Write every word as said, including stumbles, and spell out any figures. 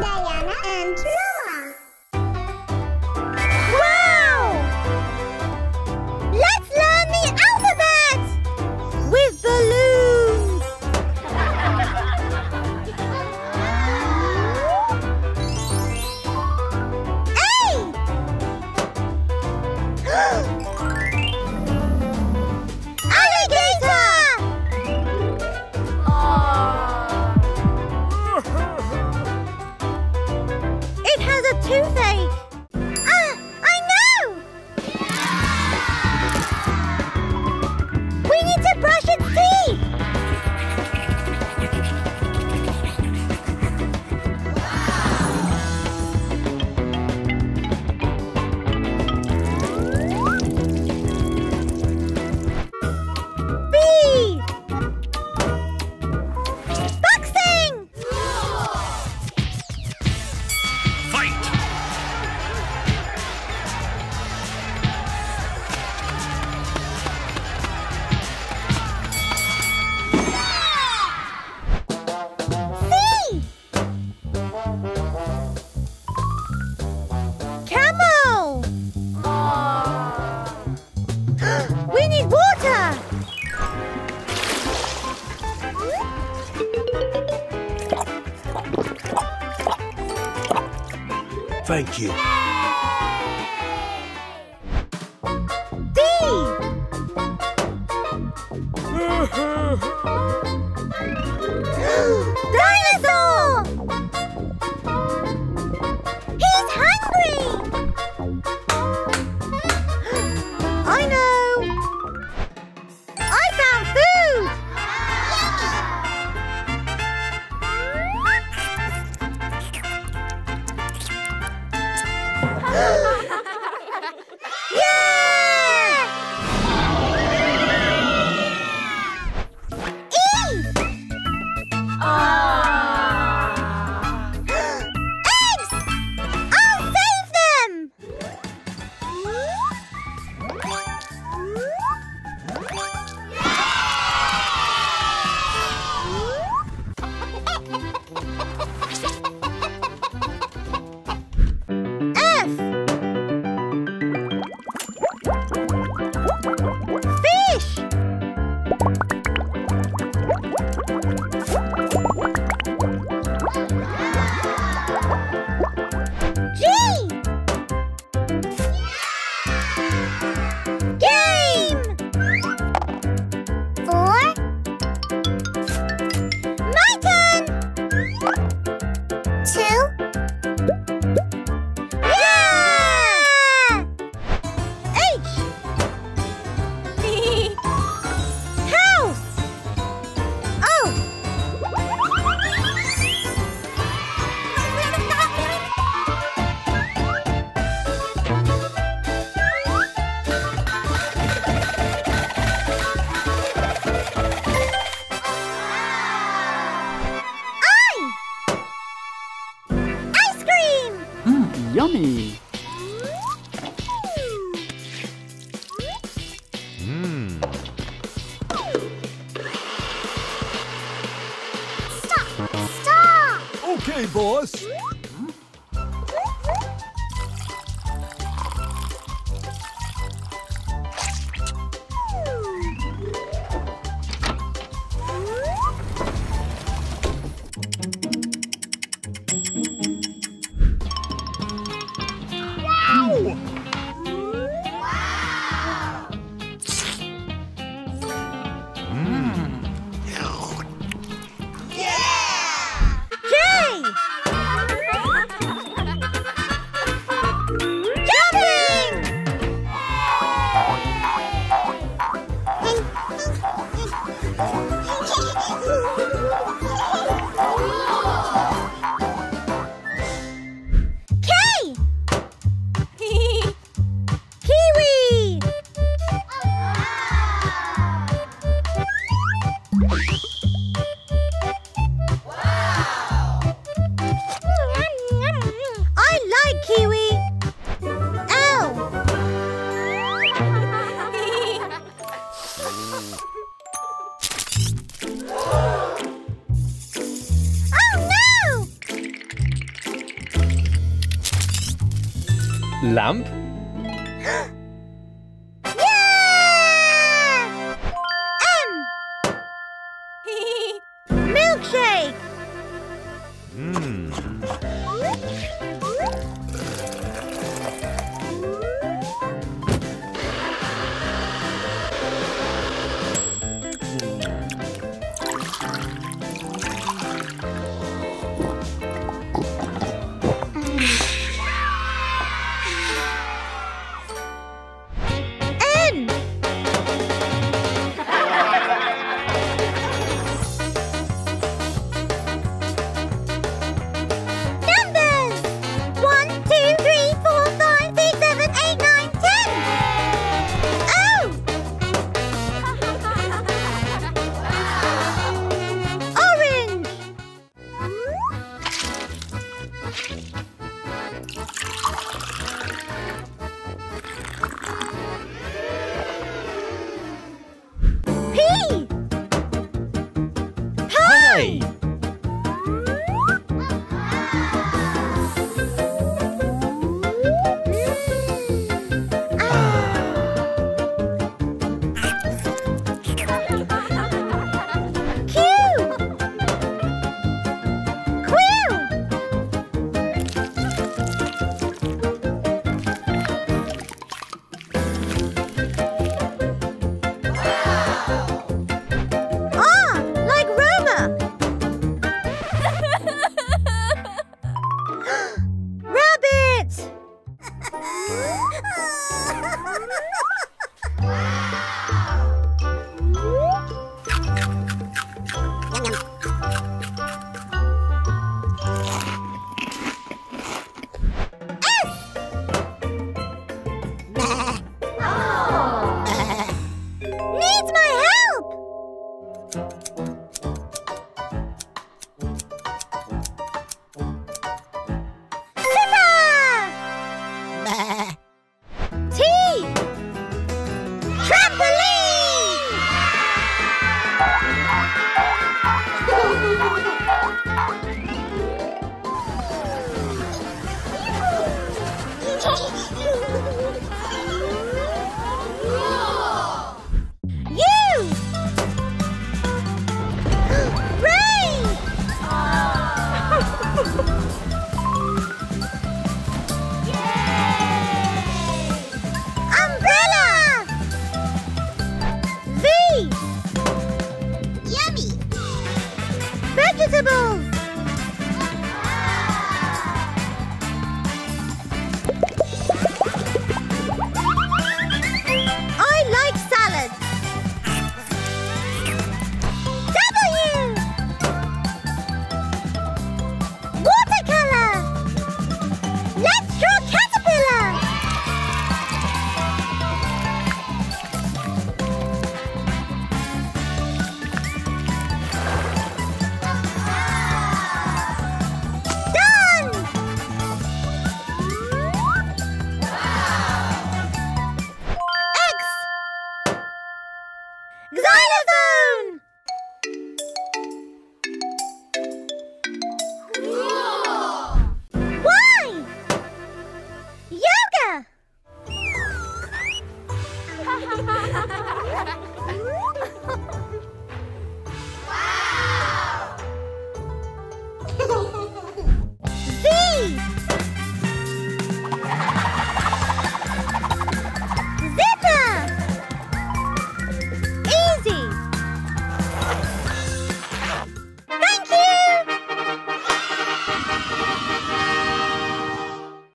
Diana and Roma. Wow! Let's learn the alphabet with balloons. A! Alligator! Oh. Toothache! Ah! I know! Yeah! We need to brush its teeth! Wow. Bee! Boxing! Fight! We need water! Thank you. D! Dinosaur! He's hungry! I know! Yummy! Mm. Stop! Stop! Okay, boss! lamp. Yeah! Um. Milkshake. Mm. Oh!